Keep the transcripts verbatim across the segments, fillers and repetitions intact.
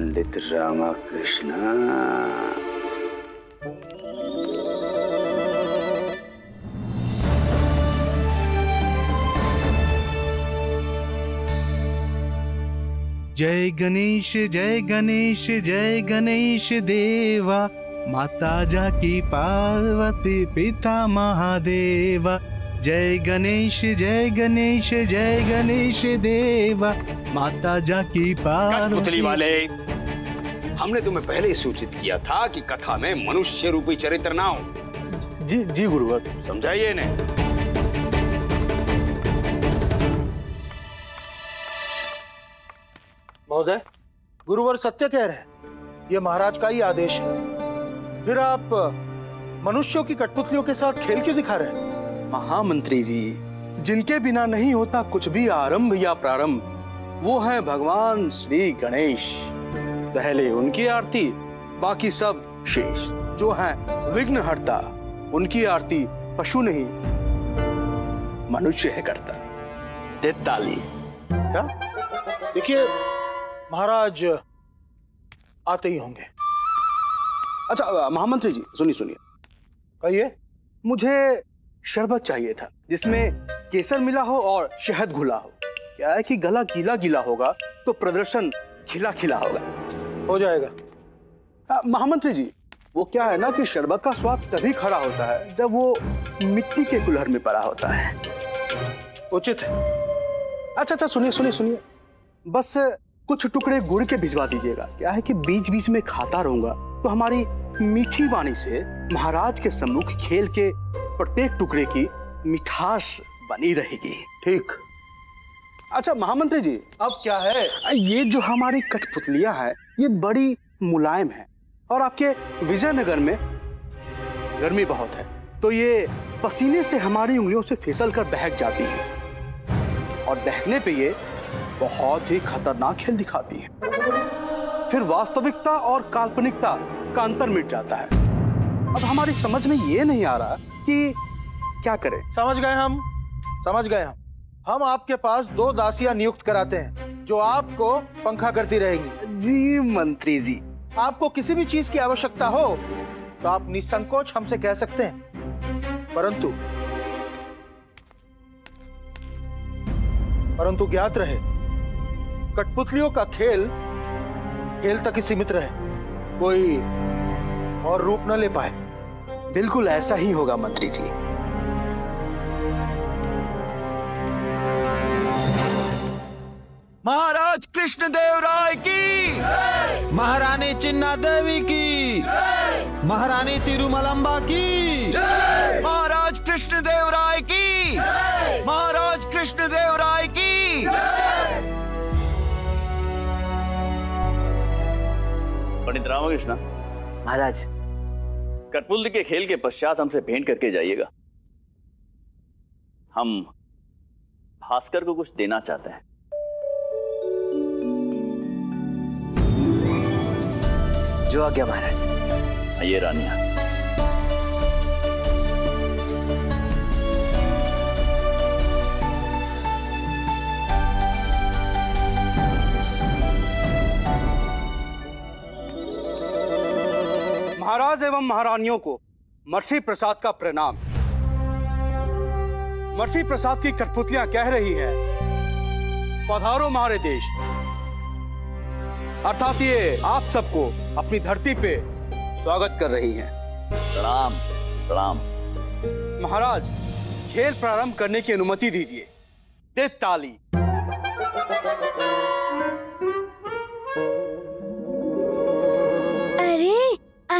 पंडित रामाकृष्ण। जय गणेश जय गणेश जय गणेश देवा, माता जा की पार्वती पिता महादेवा। जय गणेश जय गणेश जय गणेश देवा, माता जा की पार्वती। वाले, हमने तुम्हें पहले ही सूचित किया था कि कथा में मनुष्य रूपी चरित्र ना हो। जी जी गुरुवर। समझाइए इन्हें। महोदय, गुरुवर सत्य कह रहे हैं, ये महाराज का ही आदेश है। फिर आप मनुष्यों की कठपुतलियों के साथ खेल क्यों दिखा रहे हैं? महामंत्री जी, जिनके बिना नहीं होता कुछ भी आरंभ या प्रारंभ, वो है भगवान श्री गणेश। पहले उनकी आरती, बाकी सब शेष जो है विघ्नहर्ता। उनकी आरती पशु नहीं, मनुष्य है करता। तैताली। क्या? देखिए महाराज आते ही होंगे। अच्छा महामंत्री जी, सुनिए सुनिए, कहिए। मुझे शरबत चाहिए था जिसमें केसर मिला हो और शहद घुला हो। क्या है कि गला गीला गीला होगा तो प्रदर्शन खिला खिला होगा। हो जाएगा महामंत्री जी। वो क्या है ना कि शरबत का स्वाद तभी खड़ा होता है जब वो मिट्टी के कुल्हड़ में पड़ा होता है। उचित है। अच्छा अच्छा सुनिए सुनिए सुनिए, बस कुछ टुकड़े गुड़ के भिजवा दीजिएगा। क्या है कि बीच बीच में खाता रहूंगा तो हमारी मीठी वाणी से महाराज के सम्मुख खेल के प्रत्येक टुकड़े की मिठास बनी रहेगी। ठीक। अच्छा महामंत्री जी, अब क्या है, ये जो हमारी कठपुतलियां हैं ये बड़ी मुलायम हैं, और आपके विजयनगर में गर्मी बहुत है तो ये पसीने से हमारी उंगलियों से फिसल कर बहक जाती है, और बहकने पे ये बहुत ही खतरनाक खेल दिखाती है। फिर वास्तविकता और काल्पनिकता का अंतर मिट जाता है। अब हमारी समझ में ये नहीं आ रहा कि क्या करें। समझ गए हम, समझ गए हम। हम आपके पास दो दासियां नियुक्त कराते हैं जो आपको पंखा करती रहेंगी। जी मंत्री जी। आपको किसी भी चीज की आवश्यकता हो तो आप निसंकोच हमसे कह सकते हैं, परंतु परंतु ज्ञात रहे कठपुतलियों का खेल खेल तक ही सीमित रहे, कोई और रूप न ले पाए। बिल्कुल ऐसा ही होगा मंत्री जी। महाराज कृष्णदेव राय की, महारानी चिन्ना देवी की, महारानी तिरुमलंबा की, महाराज कृष्णदेव राय की, महाराज कृष्णदेव राय की। पंडित रामकृष्ण। महाराज, कठपुतली के खेल के पश्चात हमसे भेंट करके जाइएगा। हम भास्कर को कुछ देना चाहते हैं। जो आ गया महाराज। ये रानिया। महाराज एवं महारानियों को मठी प्रसाद का प्रणाम। मठी प्रसाद की कठपुतलियां कह रही है, पधारो हमारे देश। अर्थात ये आप सबको अपनी धरती पे स्वागत कर रही है। प्रणाम प्रणाम। महाराज, खेल प्रारंभ करने की अनुमति दीजिए। दे ताली।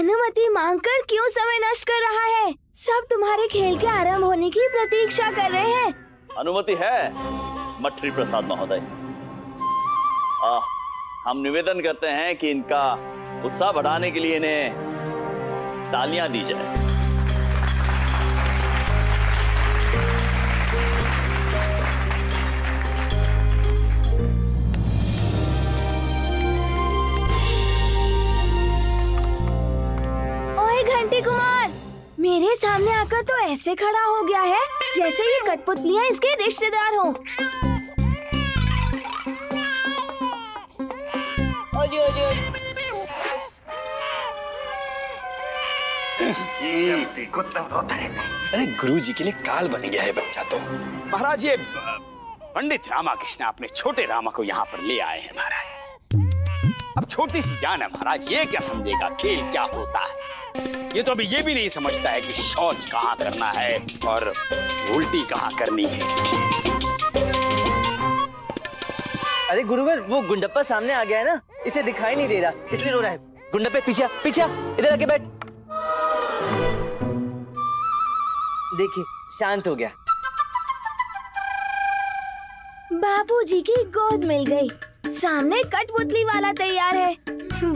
अनुमति मांगकर क्यों समय नष्ट कर रहा है? सब तुम्हारे खेल के आरंभ होने की प्रतीक्षा कर रहे हैं। अनुमति है मठरी प्रसाद महोदय। हम निवेदन करते हैं कि इनका उत्साह बढ़ाने के लिए इन्हें तालियां दी जाए। घंटी कुमार, मेरे सामने आकर तो ऐसे खड़ा हो गया है जैसे ये कठपुतलियां इसके रिश्तेदार हों। जल्दी को तब रोता रहता है। अरे गुरुजी के लिए काल बन गया है बच्चा तो। महाराज ये पंडित रामाकृष्ण अपने छोटे रामा को यहाँ पर ले आए हैं महाराज। अब छोटी सी जान है महाराज, ये क्या समझेगा खेल क्या होता है। ये तो अभी ये भी नहीं समझता है कि शौच कहाँ करना है और उल्टी कहाँ करनी है। अरे गुरुवर वो गुंडप्पा सामने आ गया है ना, इसे दिखाई नहीं दे रहा इसलिए रो रहा है। गुंडप्पे पीछे पीछे इधर आके बैठ। देखिए शांत हो गया। बाबूजी की गोद मिल गई। सामने कठपुतली वाला तैयार है।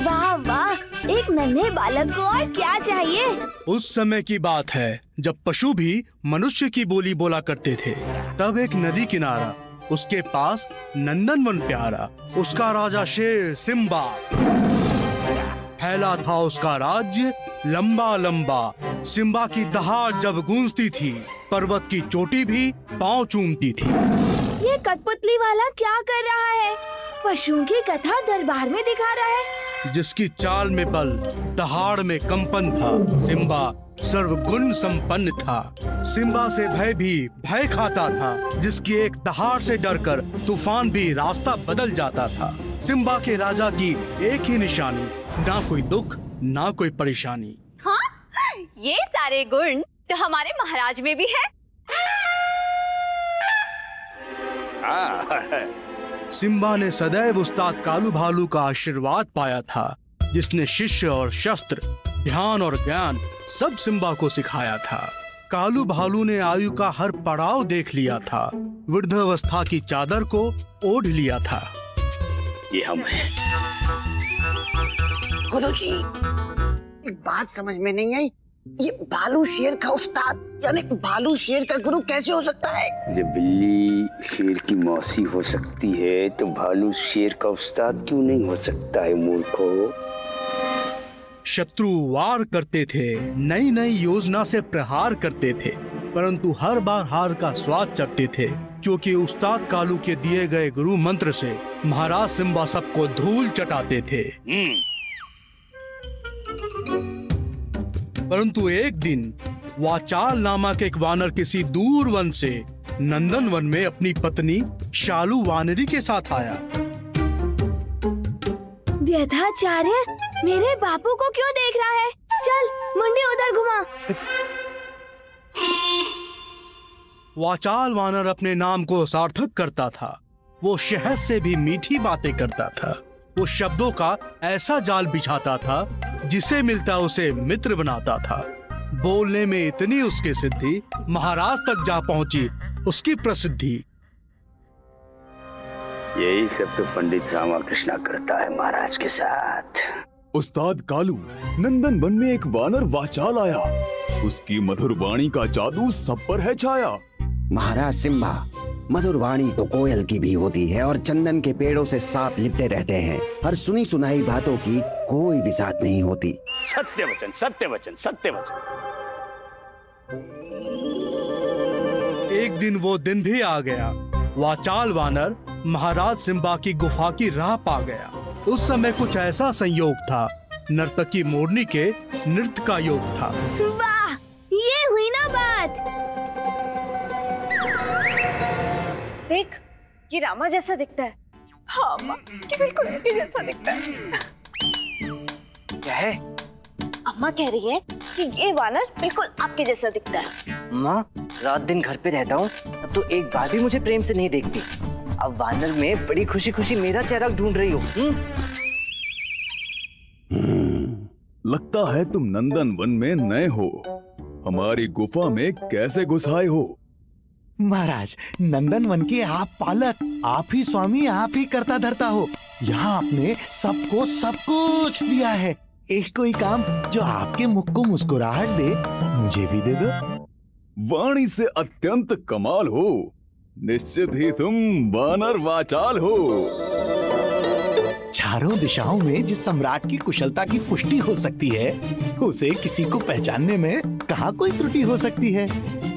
वाह वाह, एक नन्हे बालक को और क्या चाहिए। उस समय की बात है जब पशु भी मनुष्य की बोली बोला करते थे। तब एक नदी किनारा, उसके पास नंदनवन प्यारा, उसका राजा शेर सिम्बा। फैला था उसका राज्य लंबा लंबा। सिम्बा की दहाड़ जब गूंजती थी, पर्वत की चोटी भी पांव चूमती थी। ये कठपुतली वाला क्या कर रहा है? पशुओं की कथा दरबार में दिखा रहा है। जिसकी चाल में बल, दहाड़ में कंपन था। सिम्बा सर्वगुण संपन्न था। सिम्बा से भय भी भय खाता था, जिसकी एक दहाड़ से डरकर तूफान भी रास्ता बदल जाता था। सिम्बा के राजा की एक ही निशानी, ना कोई दुख ना कोई परेशानी। हाँ, ये सारे गुण तो हमारे महाराज में भी है। हाँ। सिम्बा ने सदैव उस्ताद कालू भालू का आशीर्वाद पाया था, जिसने शिष्य और शस्त्र, ध्यान और ज्ञान सब सिम्बा को सिखाया था। कालू भालू ने आयु का हर पड़ाव देख लिया था, वृद्धावस्था की चादर को ओढ़ लिया था। ये हम हैं। गुरुजी, एक बात समझ में नहीं आई, ये भालू शेर का उस्ताद यानी भालू शेर का गुरु कैसे हो सकता है? जब बिल्ली शेर की मौसी हो सकती है तो भालू शेर का उस्ताद क्यों नहीं हो सकता है मूर्खो? शत्रु वार करते थे, नई नई योजना से प्रहार करते थे, परंतु हर बार हार का स्वाद चखते थे, क्योंकि उस्ताद कालू के दिए गए गुरु मंत्र से महाराज सिम्बा सबको धूल चटाते थे। परंतु एक दिन वाचाल नामक एक वानर किसी दूर वन से नंदन वन में अपनी पत्नी शालू वानरी के साथ आया। व्यथाचार्य मेरे बापू को क्यों देख रहा है? चल मुंडी उधर घुमा। वाचाल वानर अपने नाम को सार्थक करता था। वो शहद से भी मीठी बातें करता था। वो शब्दों का ऐसा जाल बिछाता था जिसे मिलता उसे मित्र बनाता था। बोलने में इतनी उसकी सिद्धि महाराज तक जा पहुंची, उसकी प्रसिद्धि। यही सब तो पंडित रामाकृष्णा करता है महाराज के साथ। उस्ताद कालू, नंदनवन में एक वानर वाचाल आया। उसकी मधुर वाणी का जादू सब पर है छाया। महाराज सिम्बा, मधुर वाणी तो कोयल की भी होती है और चंदन के पेड़ों से सांप लिपटे रहते हैं। हर सुनी सुनाई बातों की कोई विसात नहीं होती। सत्य वचन, सत्य वचन, सत्य वचन। एक दिन वो दिन भी आ गया। वाचाल वानर महाराज सिम्बा की गुफा की राह पा गया। उस समय कुछ ऐसा संयोग था, नर्तकी मोरनी के नृत्य का योग था। वाह, ये हुई ना बात। देख, ये रामा जैसा दिखता है। हाँ माँ, ये बिल्कुल उनके जैसा दिखता है। क्या है? अम्मा कह रही है कि ये वानर बिल्कुल आपके जैसा दिखता है। माँ, रात दिन घर पे रहता हूँ, तब तो एक बार भी मुझे प्रेम से नहीं देखती। अब वानर में बड़ी खुशी खुशी मेरा चेहरा ढूंढ रही हो। लगता है तुम नंदन वन में नए हो। हमारी गुफा में कैसे घुस आए हो? महाराज, नंदन वन के आप पालक, आप ही स्वामी, आप ही करता धरता हो। यहाँ आपने सबको सब कुछ दिया है। एक कोई काम जो आपके मुख को मुस्कुराहट दे, मुझे भी दे दो। वाणी से अत्यंत कमाल हो। निश्चित ही तुम वानर वाचाल हो। चारों दिशाओं में जिस सम्राट की कुशलता की पुष्टि हो सकती है, उसे किसी को पहचानने में कहाँ कोई त्रुटि हो सकती है।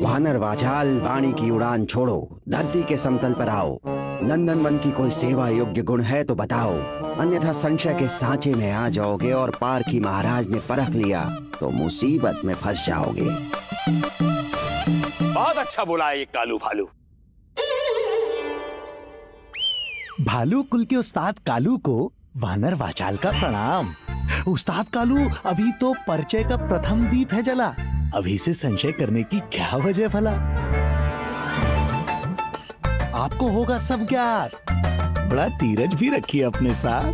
वानर वाचाल वाणी की उड़ान छोड़ो, धरती के समतल पर आओ। नंदनवन की कोई सेवा योग्य गुण है तो बताओ, अन्यथा संशय के सांचे में आ जाओगे और पारखी महाराज ने परख लिया तो मुसीबत में फंस जाओगे। बहुत अच्छा बोला ये कालू भालू। भालू कुल के उस्ताद कालू को वानर वाचाल का प्रणाम। उस्ताद कालू, अभी तो परिचय का प्रथम दीप है जला, अभी से संशय करने की क्या वजह भला? आपको होगा सब ज्ञात, बड़ा धीरज भी रखिए अपने साथ।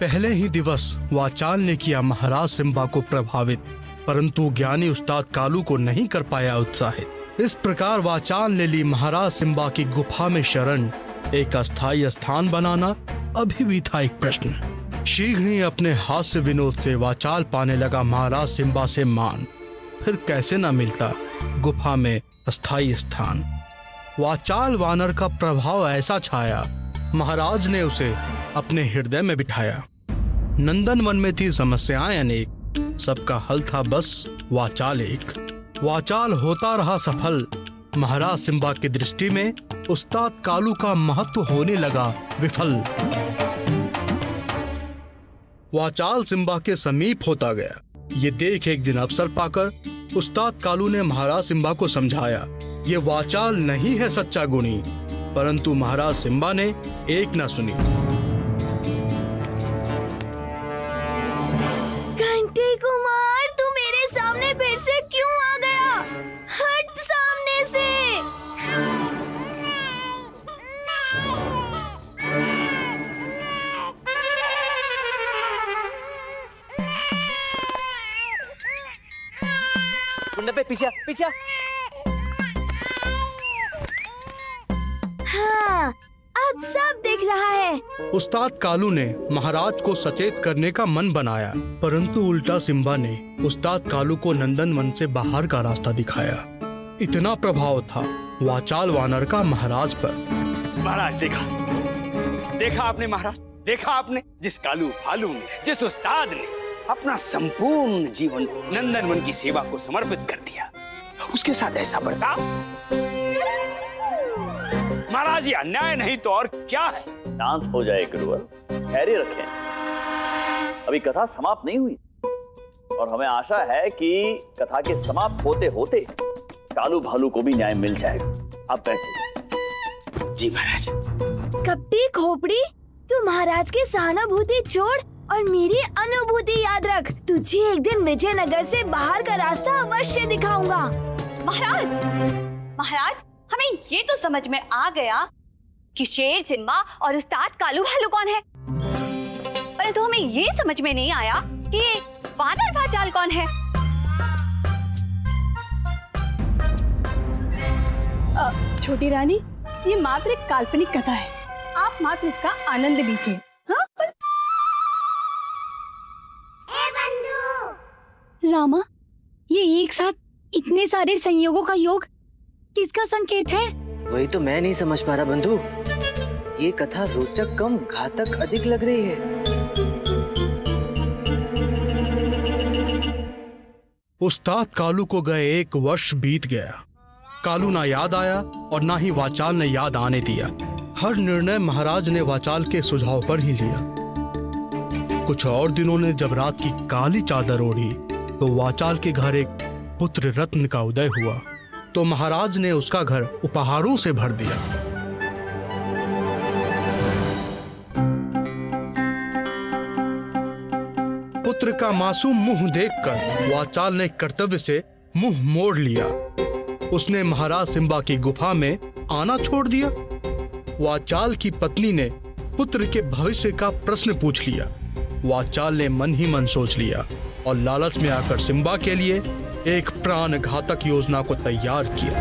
पहले ही दिवस वाचाल ने किया महाराज सिम्बा को प्रभावित, परंतु ज्ञानी उस्ताद कालू को नहीं कर पाया उत्साहित। इस प्रकार वाचाल ने ली महाराज सिम्बा की गुफा में शरण। एक अस्थायी स्थान बनाना अभी भी था एक प्रश्न। शीघ्र ही अपने हास्य विनोद से वाचाल पाने लगा महाराज सिम्बा से मान, फिर कैसे न मिलता गुफा में अस्थायी स्थान। वाचाल वानर का प्रभाव ऐसा छाया, महाराज ने उसे अपने हृदय में बिठाया। नंदनवन में थी समस्याएं अनेक, सबका हल था बस वाचाल एक। वाचाल होता रहा सफल, महाराज सिम्बा की दृष्टि में उस्ताद कालू का महत्व होने लगा विफल। वाचाल सिम्बा के समीप होता गया। ये देख एक दिन अवसर पाकर उस्ताद कालू ने महाराज सिम्बा को समझाया, ये वाचाल नहीं है सच्चा गुणी। परंतु महाराज सिम्बा ने एक ना सुनी। घंटे कुमार, तू मेरे सामने फिर से क्यों आ गया? हट सामने से। कुंड पे पीछे पीछे। अब सब देख रहा है। उस्ताद कालू ने महाराज को सचेत करने का मन बनाया, परंतु उल्टा सिम्बा ने उस्ताद कालू को नंदनवन से बाहर का रास्ता दिखाया। इतना प्रभाव था वाचाल वानर का महाराज पर। महाराज देखा, देखा आपने महाराज, देखा आपने जिस कालू भालू ने, जिस उस्ताद ने अपना संपूर्ण जीवन नंदनवन की सेवा को समर्पित कर दिया, उसके साथ ऐसा बर्ताव। महाराज ये अन्याय नहीं तो और क्या है। शांत हो जाए गुरुवर, धैर्य रखें, अभी कथा समाप्त नहीं हुई और हमें आशा है कि कथा के समाप्त होते होते कालू भालू को भी न्याय मिल जाएगा। आप बैठिए। जी महाराज। कपटी खोपड़ी, तू महाराज की सहानुभूति छोड़ और मेरी अनुभूति याद रख। तुझे एक दिन विजयनगर से बाहर का रास्ता अवश्य दिखाऊंगा। महाराज महाराज हमें ये तो समझ में आ गया कि शेर सिम्बा और उस्ताद कालू भालू कौन है, परंतु हमें ये समझ में नहीं आया कि वानर वाचाल कौन है। छोटी रानी, ये मात्र एक काल्पनिक कथा है, आप मात्र इसका आनंद लीजिए। हाँ पर... रामा, ये एक साथ इतने सारे संयोगों का योग किसका संकेत है? वही तो मैं नहीं समझ पा रहा बंधु। ये कथा रोचक कम, घातक अधिक लग रही है। उस्ताद कालू को गए एक वर्ष बीत गया। कालू ना याद आया और ना ही वाचाल ने याद आने दिया। हर निर्णय महाराज ने वाचाल के सुझाव पर ही लिया। कुछ और दिनों ने जब रात की काली चादर ओढ़ी तो वाचाल के घर एक पुत्र रत्न का उदय हुआ, तो महाराज ने उसका घर उपहारों से भर दिया। पुत्र का मासूम मुंह देखकर वाचाल ने कर्तव्य से मुंह मोड़ लिया। उसने महाराज सिम्बा की गुफा में आना छोड़ दिया। वाचाल की पत्नी ने पुत्र के भविष्य का प्रश्न पूछ लिया। वाचाल ने मन ही मन सोच लिया और लालच में आकर सिम्बा के लिए एक प्राण घातक योजना को तैयार किया।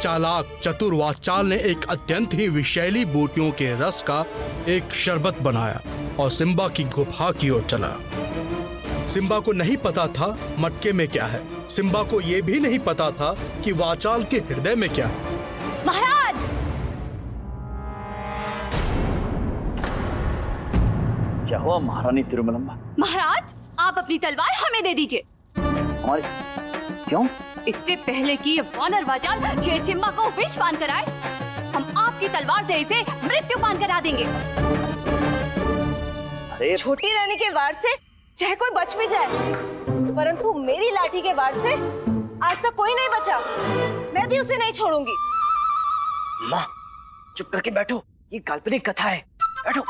चालाक चतुर वाचाल ने एक अत्यंत ही विषैली बूटियों के रस का एक शरबत बनाया और सिम्बा की गुफा की ओर चला। सिम्बा को नहीं पता था मटके में क्या है। सिम्बा को यह भी नहीं पता था कि वाचाल के हृदय में क्या है। महाराज! क्या हुआ महारानी तिरुमलम्बा? महाराज, आप अपनी तलवार हमें दे दीजिए। और क्यों? इससे पहले कि ये वानर वाचाल शेर सिम्बा को विष पान कराए, हम आपकी तलवार से इसे मृत्यु पान करा देंगे। छोटी रानी के वार से चाहे कोई बच भी जाए, परंतु मेरी लाठी के वार से आज तक कोई नहीं बचा। मैं भी उसे नहीं छोड़ूंगी। माँ, चुप करके बैठो, ये काल्पनिक कथा है। बैठो।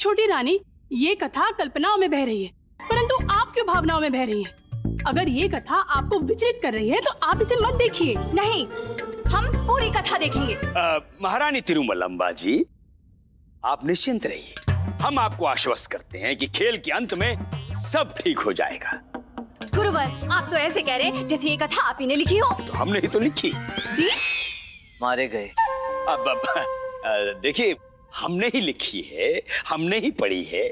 छोटी रानी, ये कथा कल्पनाओं में बह रही है, परंतु आप क्यों भावनाओं में बह रही हैं? अगर ये कथा आपको विचलित कर रही है तो आप इसे मत देखिए। नहीं, हम पूरी कथा देखेंगे। महारानी तिरुमलंबा जी, आप निश्चिंत रहिए। हम आपको आश्वस्त करते हैं कि खेल के अंत में सब ठीक हो जाएगा। गुरुवर, आप तो ऐसे कह रहे हैं जैसे ये कथा आप ही ने लिखी हो। तो हमने ही तो लिखी। जी? मारे गए। अब, अब देखिए, हमने ही लिखी है, हमने ही पढ़ी है।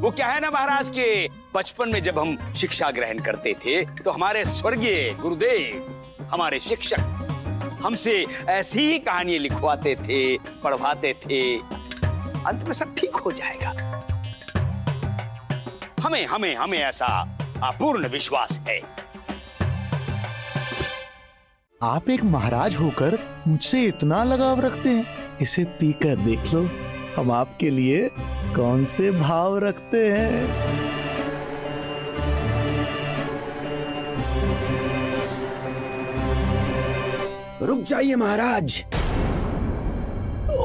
वो क्या है ना महाराज के बचपन में जब हम शिक्षा ग्रहण करते थे तो हमारे स्वर्गीय गुरुदेव, हमारे शिक्षक, हमसे ऐसी ही कहानियां लिखवाते थे, पढ़वाते थे। अंत में सब ठीक हो जाएगा। हमें हमें हमें ऐसा अपूर्ण विश्वास है। आप एक महाराज होकर मुझसे इतना लगाव रखते हैं, इसे पीकर देख लो हम आपके लिए कौन से भाव रखते हैं। रुक जाइए महाराज।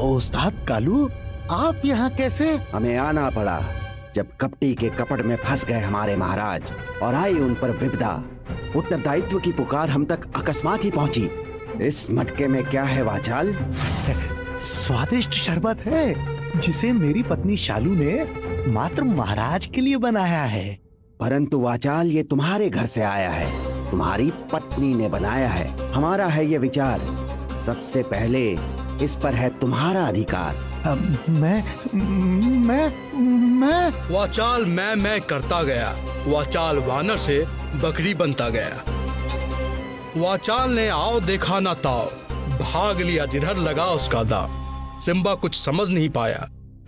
उस्ताद कालू, आप यहाँ कैसे? हमें आना पड़ा जब कपटी के कपट में फंस गए हमारे महाराज और आई उन पर विपदा। उत्तरदायित्व की पुकार हम तक अकस्मात ही पहुंची। इस मटके में क्या है वाचाल? स्वादिष्ट शरबत है जिसे मेरी पत्नी शालू ने मात्र महाराज के लिए बनाया है। परंतु वाचाल, ये तुम्हारे घर से आया है, तुम्हारी पत्नी ने बनाया है। हमारा है ये विचार। सबसे पहले इस पर है तुम्हारा अधिकार। अब मैं मैं मैं वाचाल मैं मैं करता गया। वाचाल वानर से बकरी बनता गया। वाचाल ने आओ देखा ना ताओ, भाग लिया जिधर लगा उसका दाव। सिम्बा कुछ समझ नहीं पाया,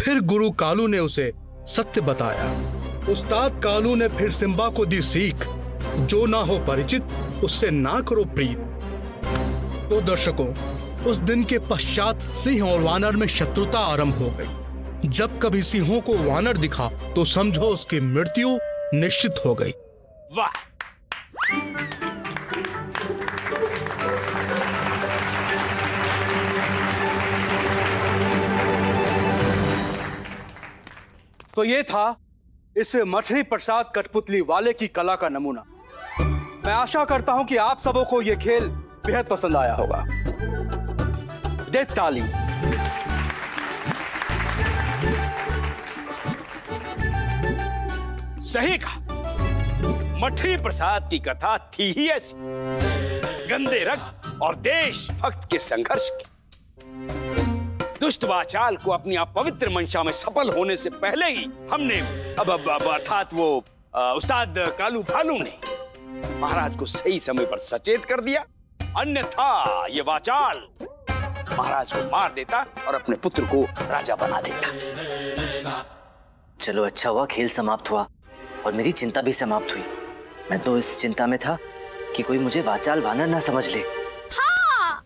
फिर गुरु कालू ने उसे सत्य बताया। उस्ताद कालू ने फिर सिम्बा को दी सीख, जो ना हो परिचित उससे ना करो प्रीत। तो दर्शकों, उस दिन के पश्चात सिंह और वानर में शत्रुता आरंभ हो गई। जब कभी सिंहों को वानर दिखा तो समझो उसकी मृत्यु निश्चित हो गई। वाह, तो ये था इस मठरी प्रसाद कठपुतली वाले की कला का नमूना। मैं आशा करता हूं कि आप सबों को यह खेल बेहद पसंद आया होगा। दे ताली। सही कहा, मठरी प्रसाद की कथा थी ही ऐसी, गंदे रंग और देशभक्त के संघर्ष की। दुष्ट वाचाल को अपनी अपवित्र मंशा में सफल होने से पहले ही हमने अब अब, अब अर्थात वो आ, उस्ताद कालू भालू ने महाराज को सही समय पर सचेत कर दिया। अन्यथा ये वाचाल महाराज को मार देता और अपने पुत्र को राजा बना देता। चलो, अच्छा हुआ खेल समाप्त हुआ और मेरी चिंता भी समाप्त हुई। मैं तो इस चिंता में था कि कोई मुझे वाचाल वानर ना समझ ले। हाँ।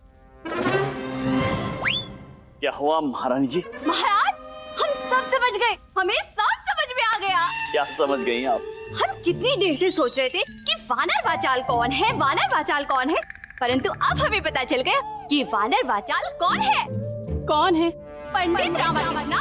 क्या हुआ महारानी जी? महाराज, हम सब समझ गए, हमें सब समझ में आ गया। क्या समझ गई आप? हम कितनी देर से सोच रहे थे कि वानर वाचाल कौन है, वानर वाचाल कौन है, परंतु अब हमें पता चल गया कि वानर वाचाल कौन है। कौन है? पंडित Ramakrishna.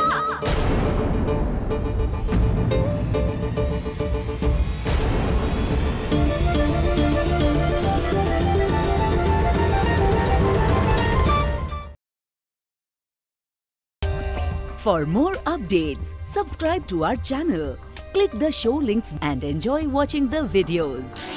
For more updates, subscribe to our channel, click the show links and enjoy watching the videos.